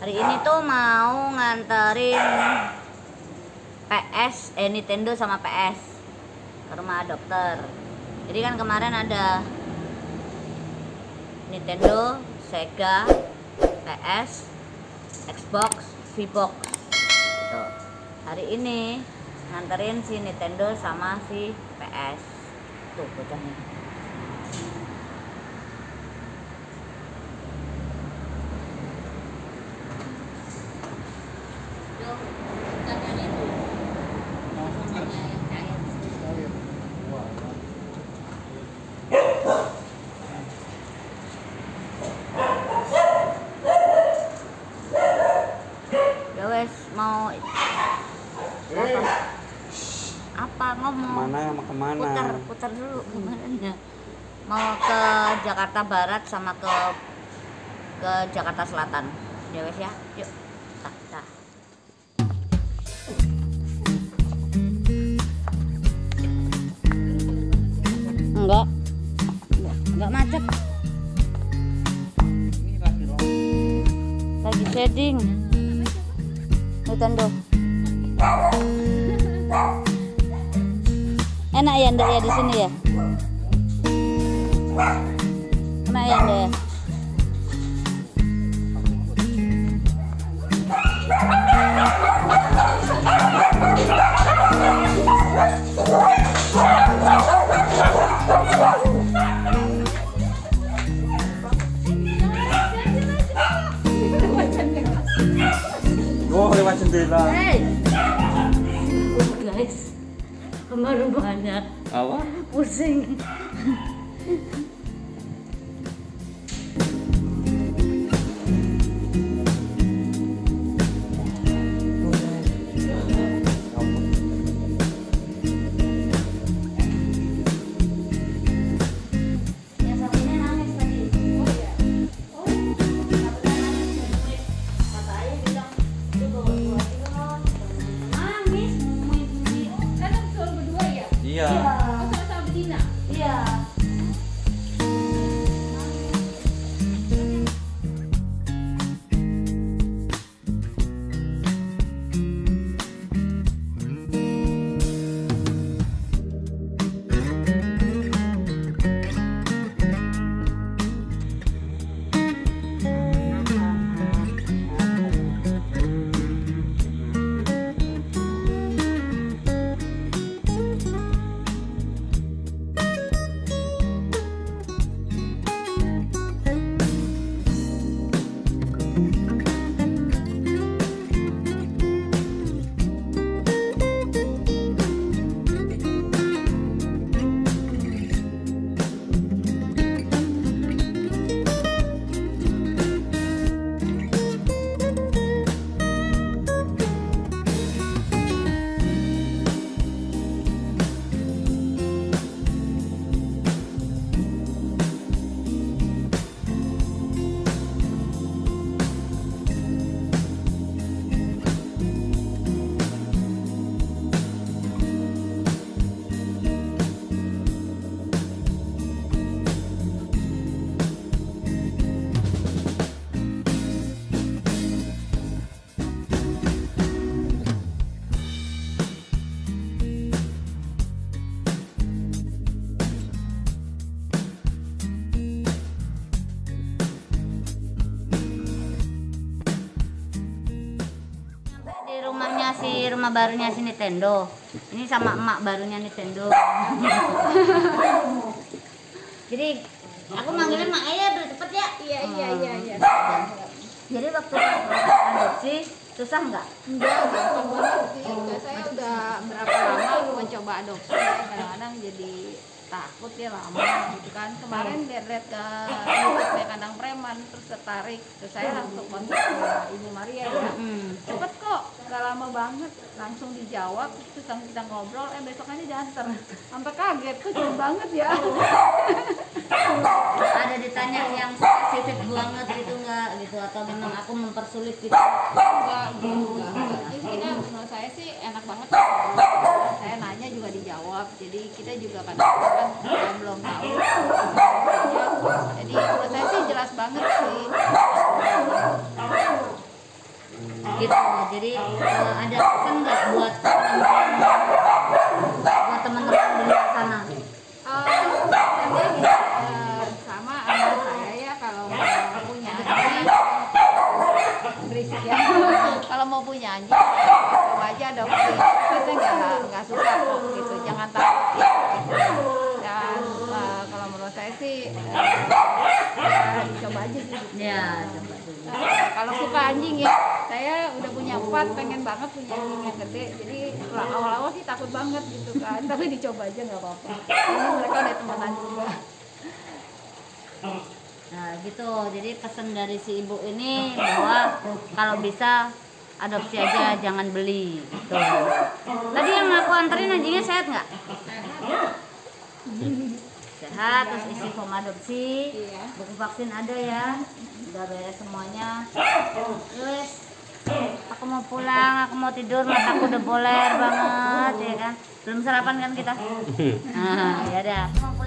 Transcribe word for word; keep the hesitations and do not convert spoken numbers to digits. Hari ini tuh mau nganterin P S, eh Nintendo sama P S ke rumah dokter. Jadi kan kemarin ada Nintendo, Sega, P S, Xbox, V-Box gitu. Hari ini nganterin si Nintendo sama si P S. Tuh bocahnya. Mau apa? Apa ngomong? Mana mau kemana? Putar, putar dulu kemana? Mau ke Jakarta Barat sama ke ke Jakarta Selatan. Ya wes ya, yuk. Tah, tah. Enggak, enggak macet. Ini lagi long. Lagi shading. Nintendo. Enak ya ndak ya di sini ya? Enak ya ndak ya? Oh, lewat jendela. Hey. Oh, guys, kemarin banyak. Apa? Pusing. Si rumah barunya si Nintendo. Ini sama emak barunya Nintendo. Jadi aku manggilnya emak aja dulu cepet ya. Iya iya iya iya. Jadi waktu adopsi susah nggak? Enggak, enggak. Saya udah berapa lama mencoba adopsi. Kadang-kadang jadi takut ya lama gitu kan. Kemarin lihat-lihat ke YouTube Kandang Preman terus tertarik. Terus saya langsung kontak ke Ibu Maria ya. Cepet kok. Gak lama banget, langsung dijawab, terus kita ngobrol, eh besokannya diantar. Sampai kaget, kok jauh banget ya. Ada ditanya yang spesifik banget gitu nggak gitu, atau memang aku mempersulit gitu? Enggak, gitu. Menurut saya sih enak banget. Saya nanya juga dijawab, jadi kita juga kadang-kadang kan belum tahu. Jadi menurut saya sih jelas banget sih. gitu. Jadi uh, ada pesan nggak buat teman-teman buat teman-teman di luar sana? Uh, ya, uh, sama anak saya ya, kalau mau punya anjing berisik ya. Kalau mau punya anjing mau aja dong, kita nggak nggak suka kok gitu, jangan takut ya. Dan uh, kalau menurut saya sih uh, coba aja sih gitu. Ya, coba dulu. Uh, kalau suka anjing ya, saya udah punya empat, pengen banget punya anjing yang gede. Jadi awal-awal sih takut banget gitu kan, tapi dicoba aja nggak apa-apa. Karena mereka udah temenan juga. Nah gitu, jadi pesan dari si ibu ini bahwa kalau bisa adopsi aja, jangan beli. Gitu. Tadi yang aku anterin anjingnya sehat nggak? Sehat, terus isi form adopsi, buku vaksin ada ya, udah beres semuanya. Terus aku mau pulang, aku mau tidur, mataku udah boler banget ya kan, belum sarapan kan kita. Nah, ya dah.